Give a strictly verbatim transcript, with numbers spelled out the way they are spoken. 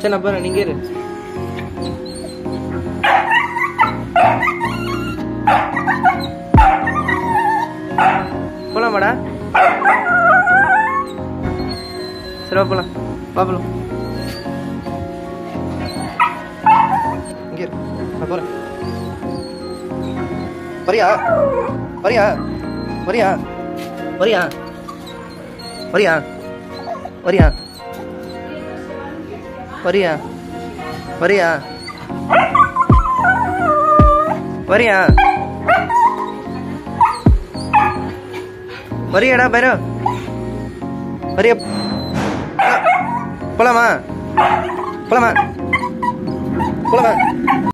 Chan appa running here. Pola mada. Sera pola. Pablo. Here. Apora. Pariya. Pariya. Pariya. Pariya. Pariya. Pariya. Pariya. Pariya. Pariya. Pariya da bero. Pariya. Polama. Polama. Polama.